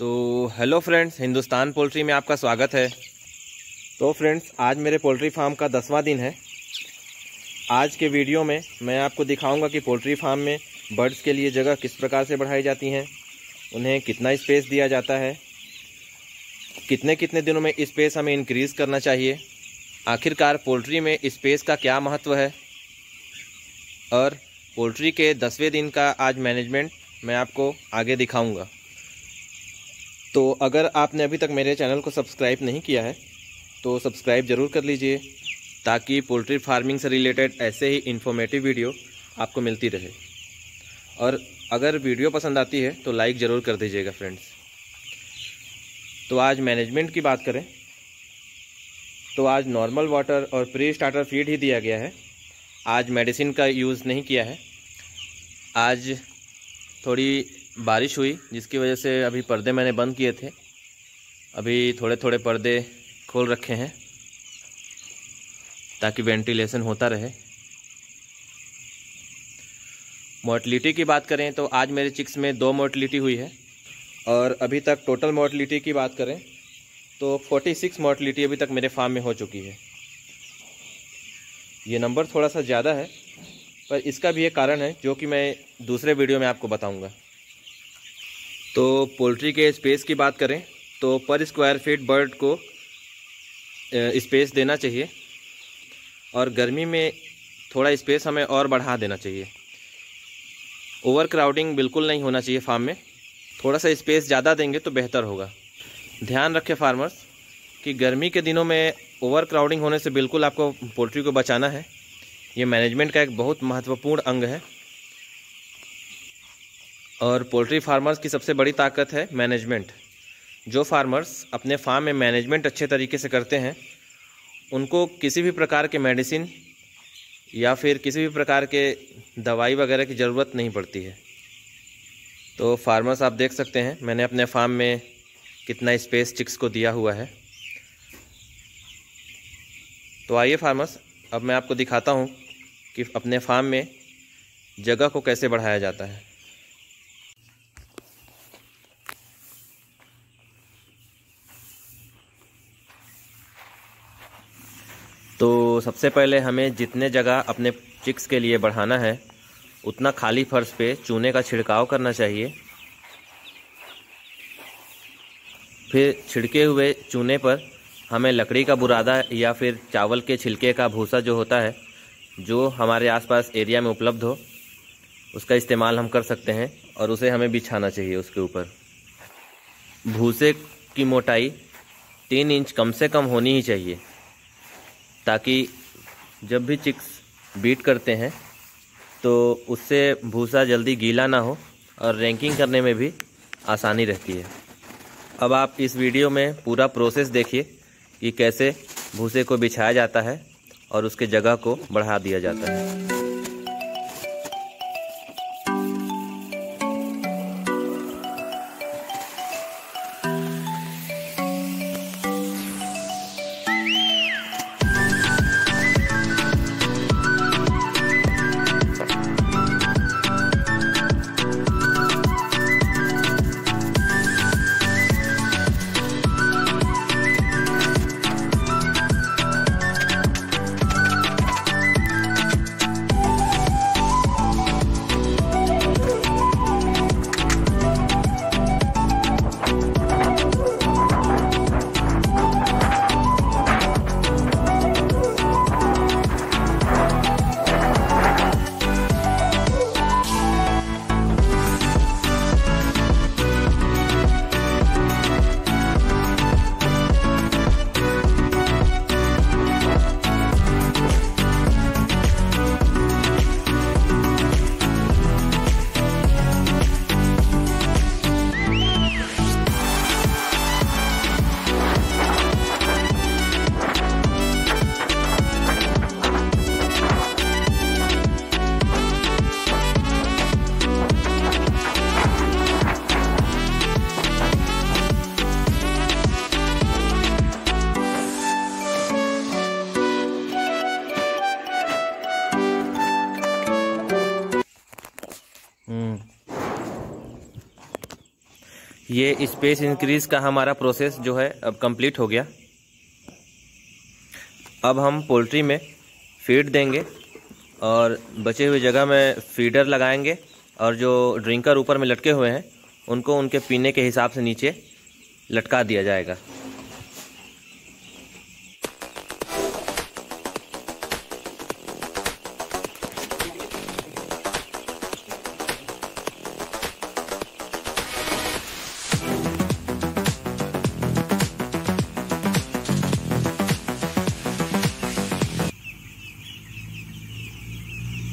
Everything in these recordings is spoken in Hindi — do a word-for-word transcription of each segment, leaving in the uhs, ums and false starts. तो हेलो फ्रेंड्स, हिंदुस्तान पोल्ट्री में आपका स्वागत है। तो फ्रेंड्स, आज मेरे पोल्ट्री फार्म का दसवां दिन है। आज के वीडियो में मैं आपको दिखाऊंगा कि पोल्ट्री फार्म में बर्ड्स के लिए जगह किस प्रकार से बढ़ाई जाती हैं, उन्हें कितना स्पेस दिया जाता है, कितने कितने दिनों में स्पेस हमें इंक्रीज़ करना चाहिए, आखिरकार पोल्ट्री में स्पेस का क्या महत्व है। और पोल्ट्री के दसवें दिन का आज मैनेजमेंट मैं आपको आगे दिखाऊंगा। तो अगर आपने अभी तक मेरे चैनल को सब्सक्राइब नहीं किया है तो सब्सक्राइब ज़रूर कर लीजिए, ताकि पोल्ट्री फार्मिंग से रिलेटेड ऐसे ही इन्फॉर्मेटिव वीडियो आपको मिलती रहे। और अगर वीडियो पसंद आती है तो लाइक ज़रूर कर दीजिएगा फ्रेंड्स। तो आज मैनेजमेंट की बात करें तो आज नॉर्मल वाटर और प्री स्टार्टर फीड ही दिया गया है। आज मेडिसिन का यूज़ नहीं किया है। आज थोड़ी बारिश हुई जिसकी वजह से अभी पर्दे मैंने बंद किए थे, अभी थोड़े थोड़े पर्दे खोल रखे हैं ताकि वेंटिलेशन होता रहे। मोर्टिलिटी की बात करें तो आज मेरे चिक्स में दो मोर्टिलिटी हुई है। और अभी तक टोटल मोर्टिलिटी की बात करें तो छियालीस मोर्टिलिटी अभी तक मेरे फार्म में हो चुकी है। ये नंबर थोड़ा सा ज़्यादा है, पर इसका भी एक कारण है जो कि मैं दूसरे वीडियो में आपको बताऊँगा। तो पोल्ट्री के स्पेस की बात करें तो पर स्क्वायर फीट बर्ड को स्पेस देना चाहिए, और गर्मी में थोड़ा स्पेस हमें और बढ़ा देना चाहिए। ओवर क्राउडिंग बिल्कुल नहीं होना चाहिए फार्म में, थोड़ा सा स्पेस ज़्यादा देंगे तो बेहतर होगा। ध्यान रखें फार्मर्स कि गर्मी के दिनों में ओवर क्राउडिंग होने से बिल्कुल आपको पोल्ट्री को बचाना है। ये मैनेजमेंट का एक बहुत महत्वपूर्ण अंग है, और पोल्ट्री फार्मर्स की सबसे बड़ी ताकत है मैनेजमेंट। जो फार्मर्स अपने फार्म में मैनेजमेंट अच्छे तरीके से करते हैं, उनको किसी भी प्रकार के मेडिसिन या फिर किसी भी प्रकार के दवाई वगैरह की ज़रूरत नहीं पड़ती है। तो फार्मर्स, आप देख सकते हैं मैंने अपने फार्म में कितना स्पेस चिक्स को दिया हुआ है। तो आइए फार्मर्स, अब मैं आपको दिखाता हूँ कि अपने फार्म में जगह को कैसे बढ़ाया जाता है। तो सबसे पहले हमें जितने जगह अपने चिक्स के लिए बढ़ाना है उतना खाली फर्श पे चूने का छिड़काव करना चाहिए। फिर छिड़के हुए चूने पर हमें लकड़ी का बुरादा या फिर चावल के छिलके का भूसा जो होता है, जो हमारे आसपास एरिया में उपलब्ध हो, उसका इस्तेमाल हम कर सकते हैं, और उसे हमें बिछाना चाहिए उसके ऊपर। भूसे की मोटाई तीन इंच कम से कम होनी ही चाहिए, ताकि जब भी चिक्स बीट करते हैं तो उससे भूसा जल्दी गीला ना हो और रैंकिंग करने में भी आसानी रहती है। अब आप इस वीडियो में पूरा प्रोसेस देखिए कि कैसे भूसे को बिछाया जाता है और उसके जगह को बढ़ा दिया जाता है। ये स्पेस इंक्रीज का हमारा प्रोसेस जो है अब कंप्लीट हो गया। अब हम पोल्ट्री में फीड देंगे और बचे हुए जगह में फीडर लगाएंगे और जो ड्रिंकर ऊपर में लटके हुए हैं उनको उनके पीने के हिसाब से नीचे लटका दिया जाएगा।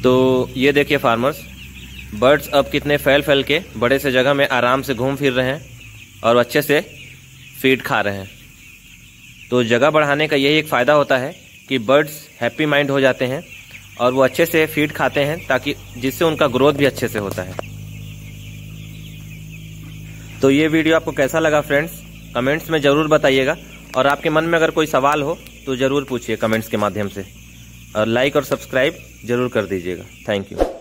तो ये देखिए फार्मर्स, बर्ड्स अब कितने फैल फैल के बड़े से जगह में आराम से घूम फिर रहे हैं और अच्छे से फीड खा रहे हैं। तो जगह बढ़ाने का यही एक फ़ायदा होता है कि बर्ड्स हैप्पी माइंड हो जाते हैं और वो अच्छे से फीड खाते हैं, ताकि जिससे उनका ग्रोथ भी अच्छे से होता है। तो ये वीडियो आपको कैसा लगा फ्रेंड्स, कमेंट्स में ज़रूर बताइएगा और आपके मन में अगर कोई सवाल हो तो ज़रूर पूछिए कमेंट्स के माध्यम से, और लाइक और सब्सक्राइब ज़रूर कर दीजिएगा। Thank you.